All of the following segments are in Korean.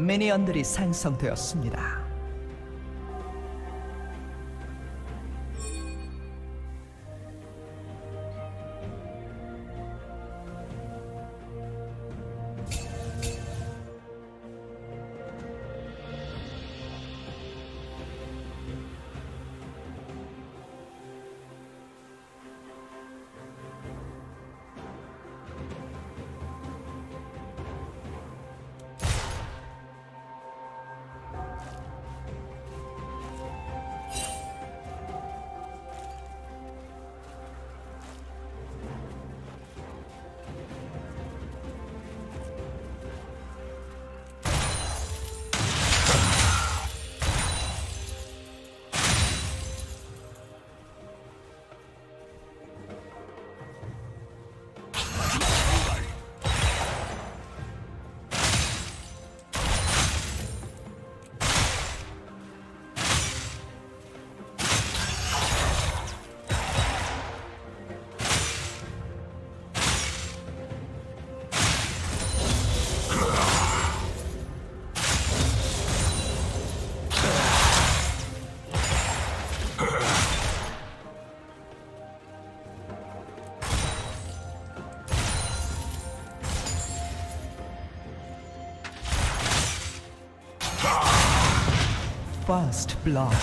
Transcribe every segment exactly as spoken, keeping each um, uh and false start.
미니언들이 생성되었습니다. First blood.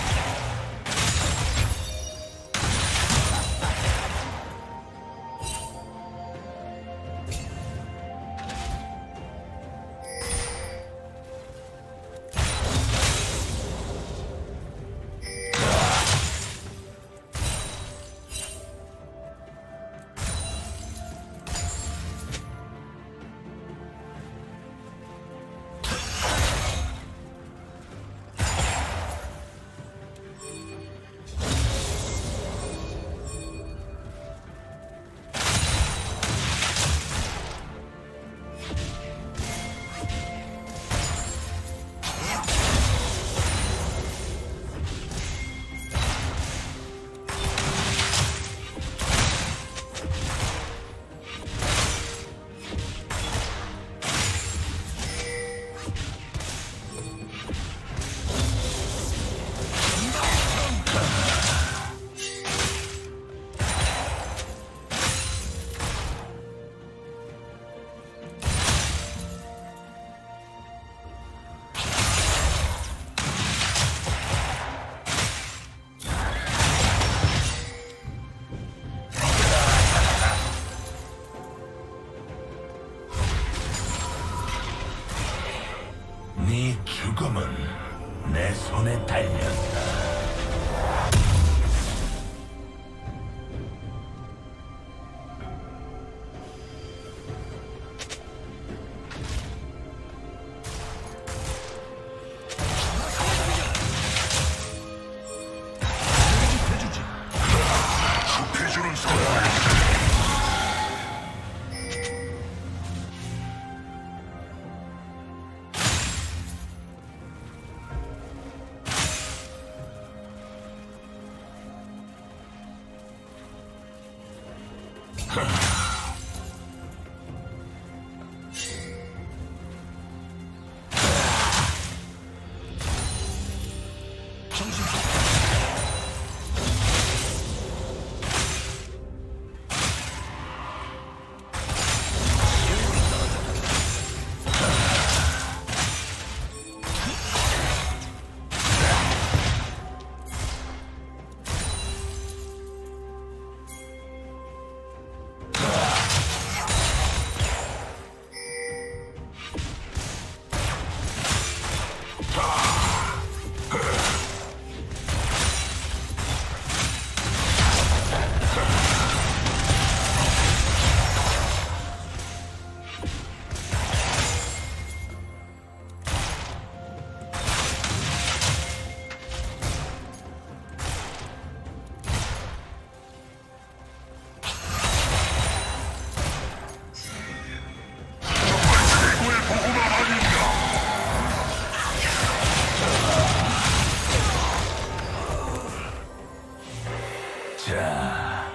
자,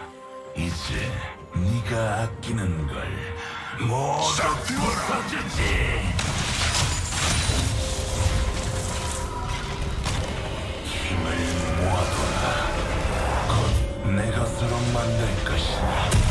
이제 네가 아끼는 걸 모두 쏟아주지. 힘을 모아둬라. 곧 내 것으로 만들 것이다.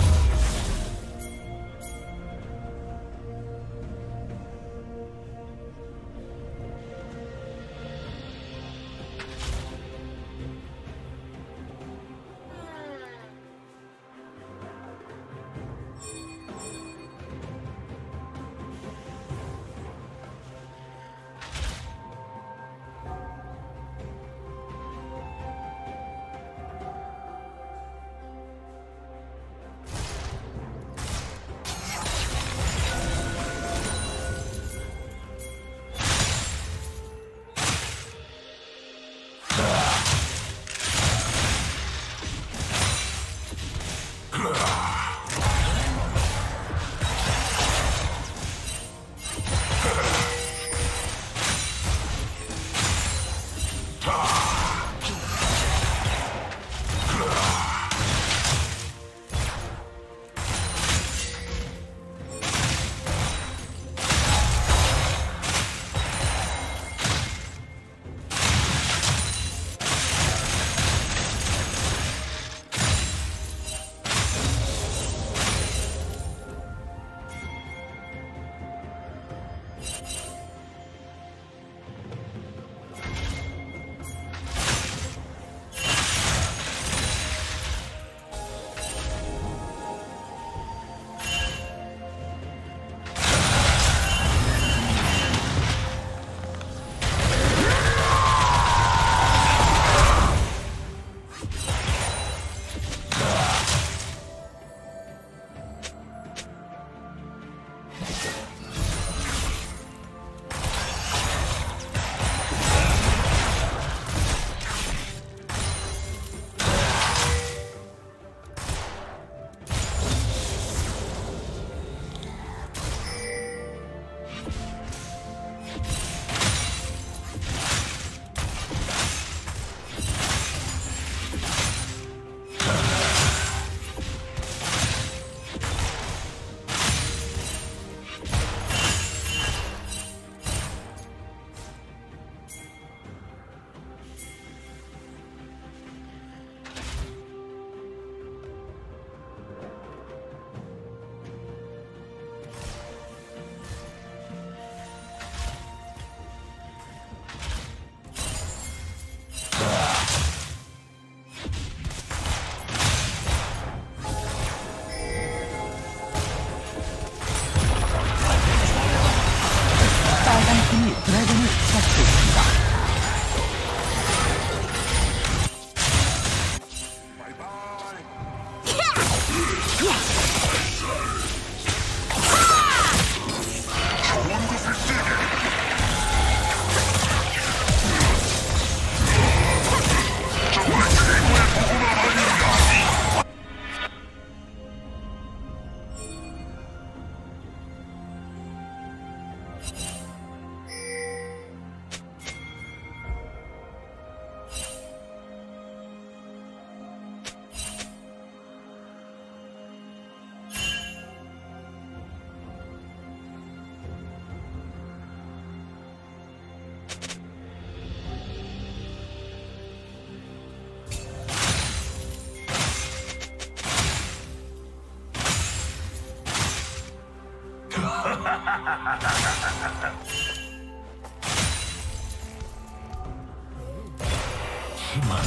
희망,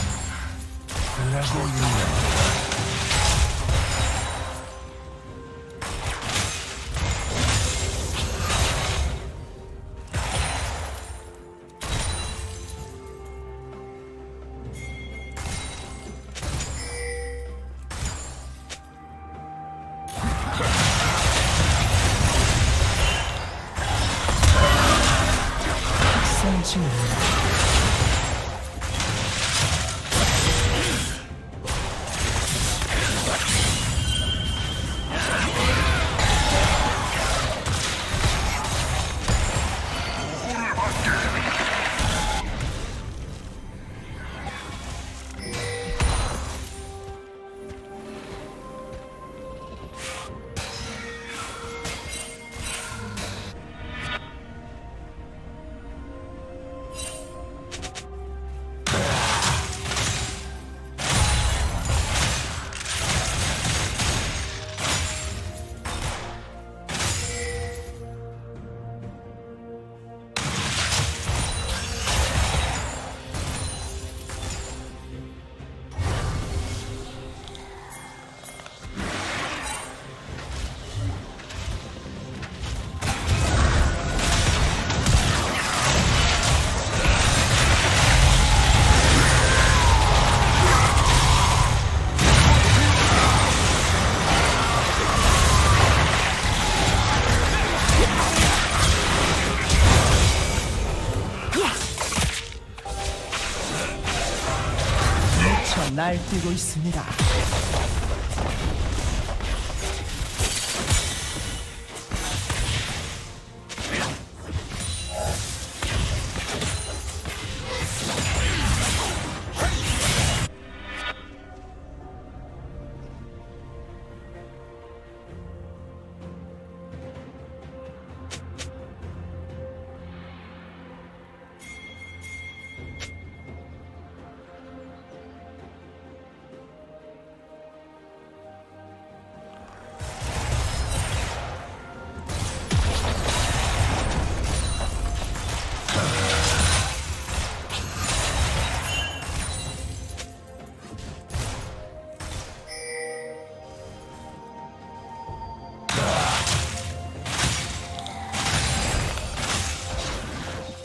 쓰라고 유명합니다. 미쳐 날뛰고 있습니다.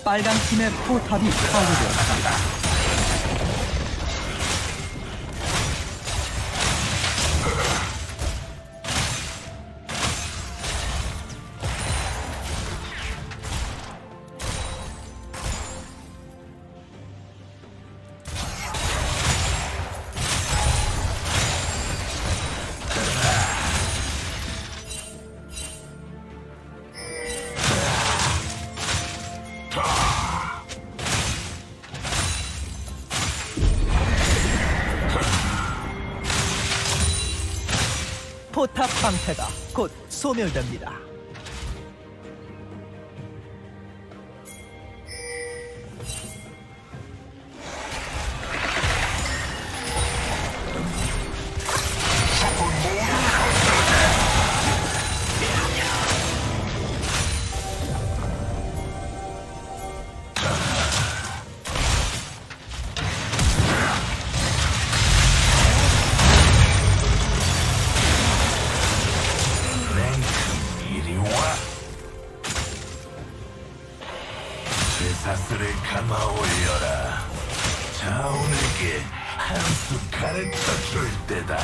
빨간 팀의 포탑이 파괴되었습니다. 포탑 방패가 곧 소멸됩니다. 사슬을 감아 올려라. 자오에게 한 수 가르쳐 줄 때다.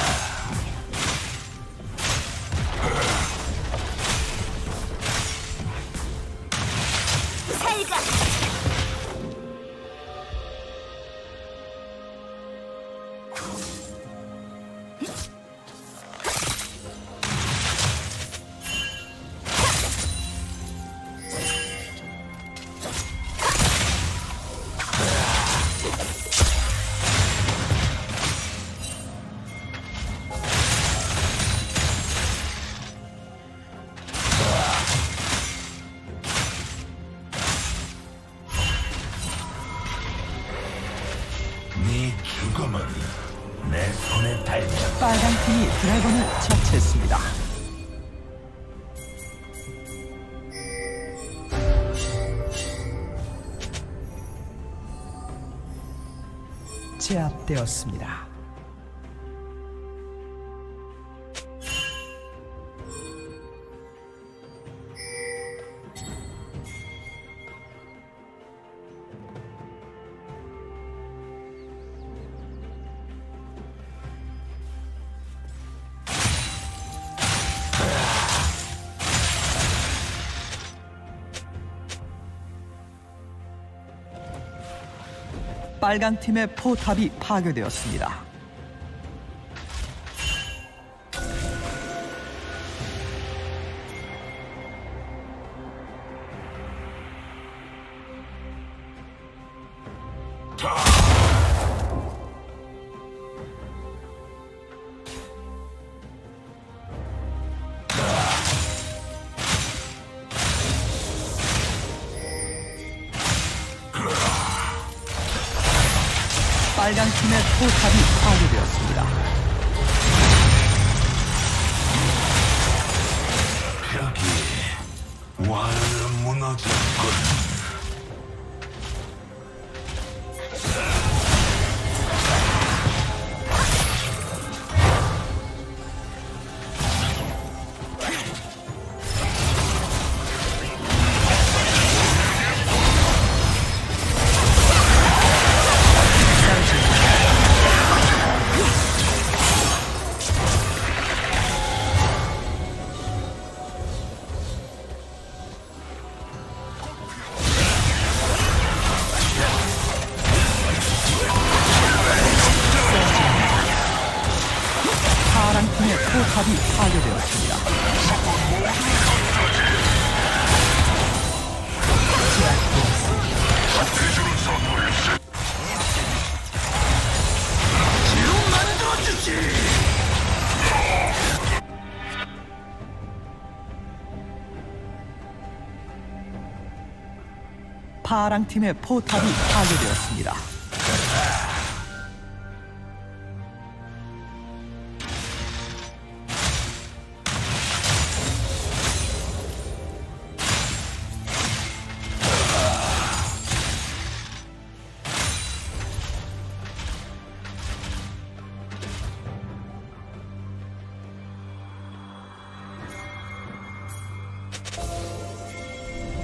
내 손에 달려. 빨간 팀이 드래곤을 처치했습니다. 제압되었습니다. 빨간 팀의 포탑이 파괴되었습니다. 빨간 팀의 포탑이 파괴되었습니다. 벽이 완전 무너졌군. 포탑이 파괴되었습니다. 파랑팀의 포탑이 파괴되었습니다. 파랑팀의 포탑이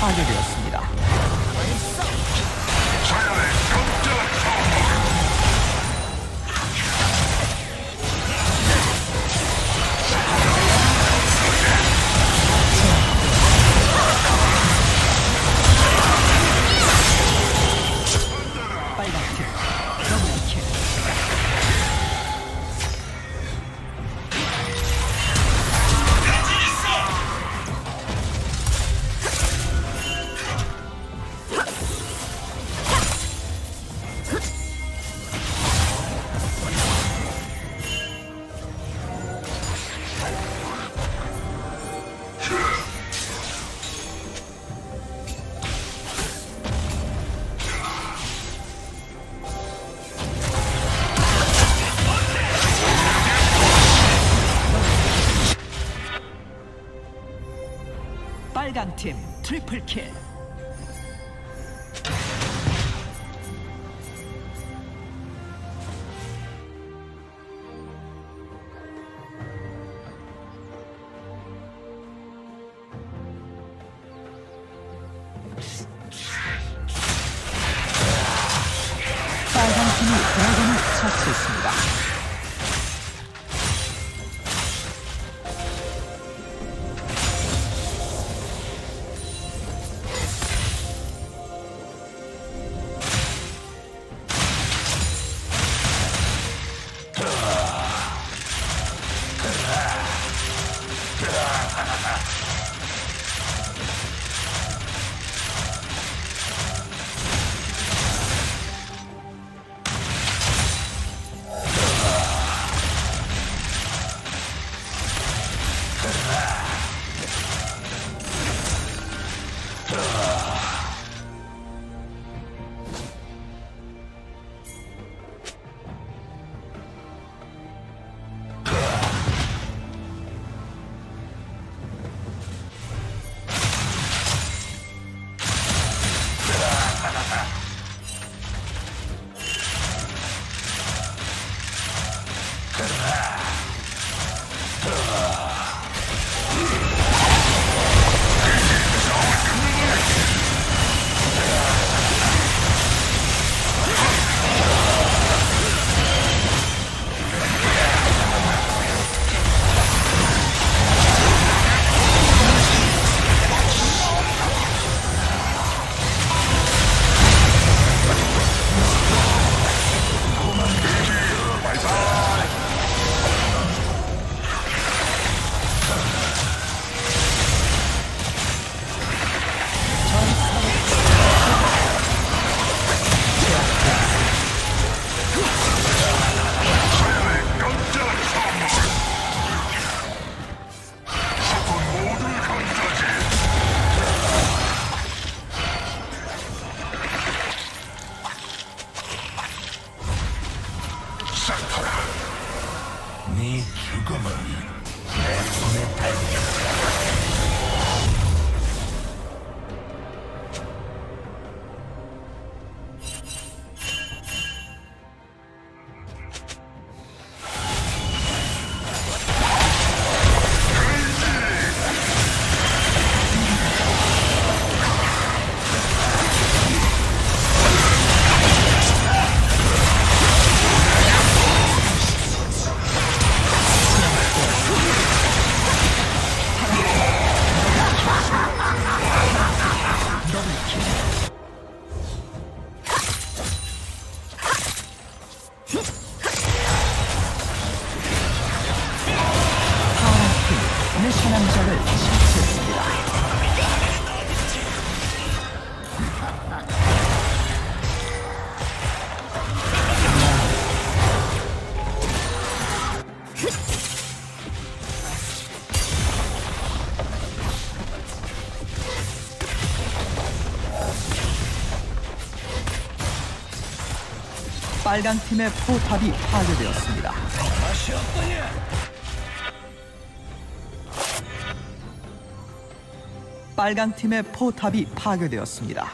파괴되었습니다. 빨강팀 트리플킬. 빨강팀이 드래곤을 처치했습니다. 네 죽음은 내 손에 달려. 빨간 팀의 포탑이 파괴되었습니다. 빨간 팀의 포탑이 파괴되었습니다.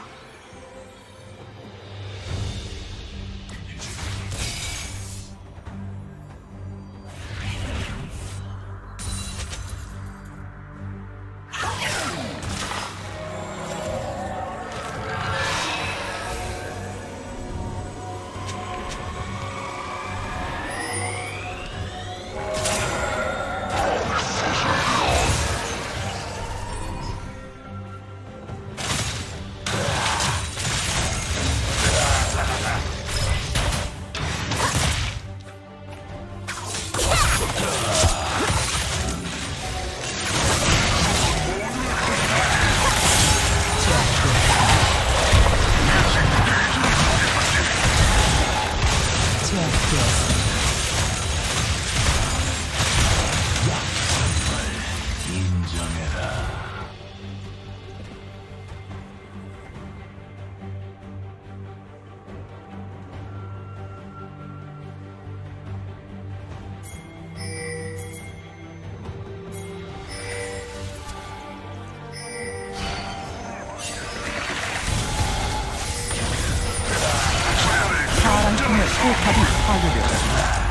포탑이 파괴되었습니다.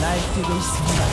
날뛰고 있습니다.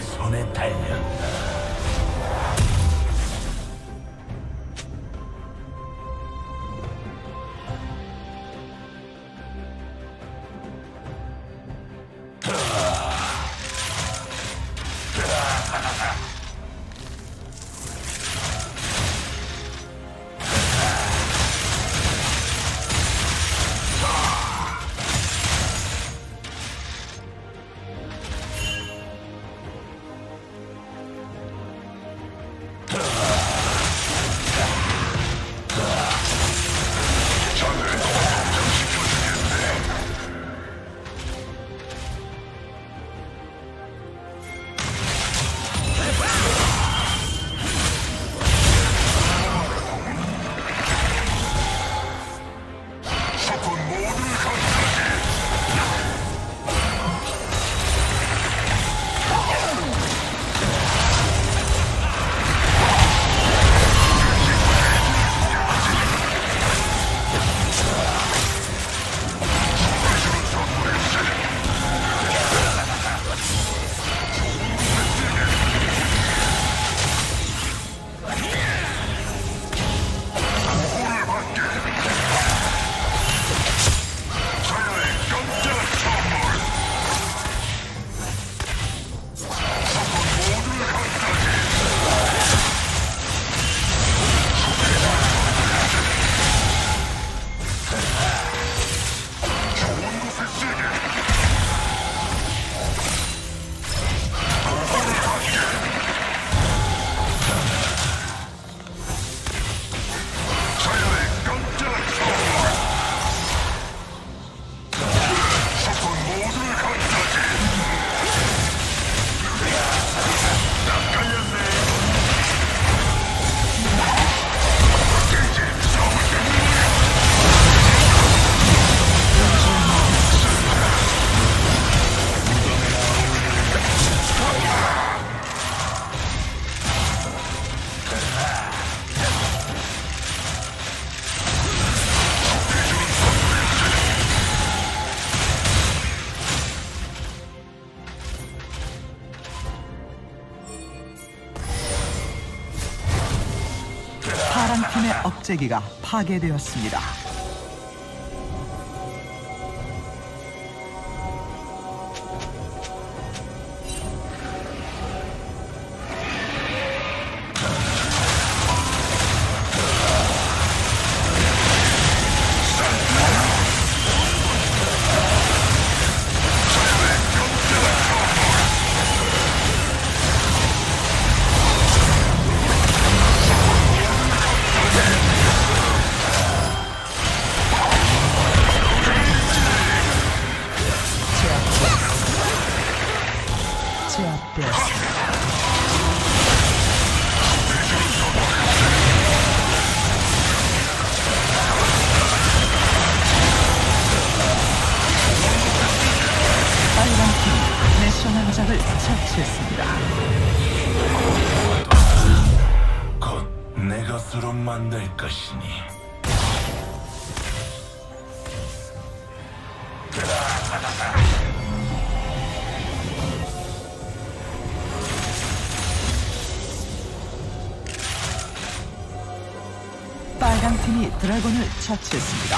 내 손에 달렸다. 파랑팀의 억제기가 파괴되었습니다. 처치했습니다. 곧 내 것으로 만들 것이니. 빨강 팀이 드래곤을 처치했습니다.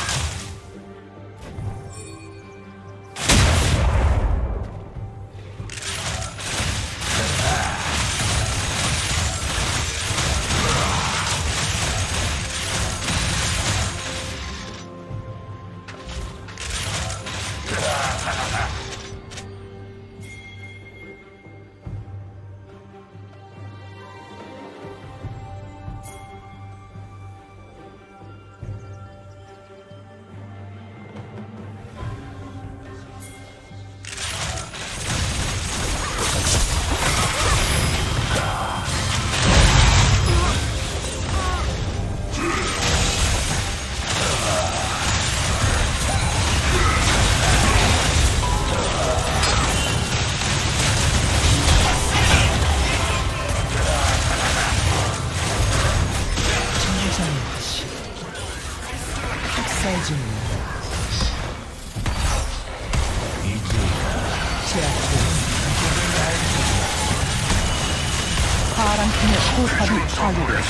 灭出他的杀戮。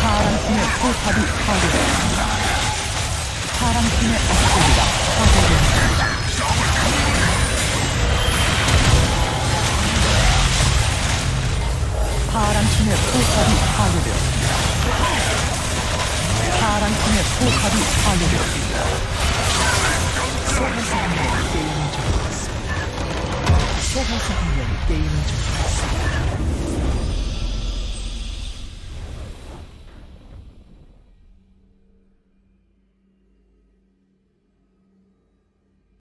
파란 팀의 포탑이 파괴되었습니다. 파란 팀의 업체가 파괴되었습니다. 파란 팀의 포탑이 파괴되었습니다. 파란 팀의 포탑이 파괴되었습니다. 소호사 한 명이 게임을 접었습니다. 소호사 한 명이 게임을 접었습니다.